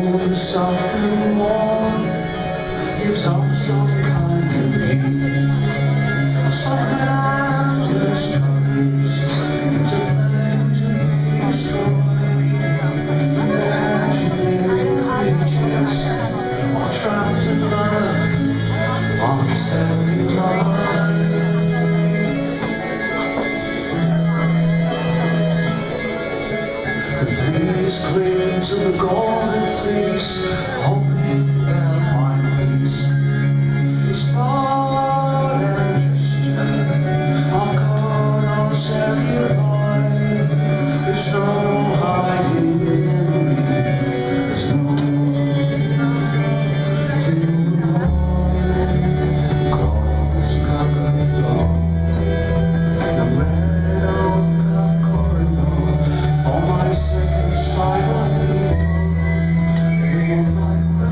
wood soft and warm gives off some kind of heat. Some amber stories into flame to be destroyed. Imaginary pictures are trapped in love on celluloid. Cling to the golden fleece, hoping they'll find peace. It's more than just I've gone on celluloid. There's no hiding in me. There's no denying. Cause I've got a flaw. I'm red on the corridor for my second. I love you.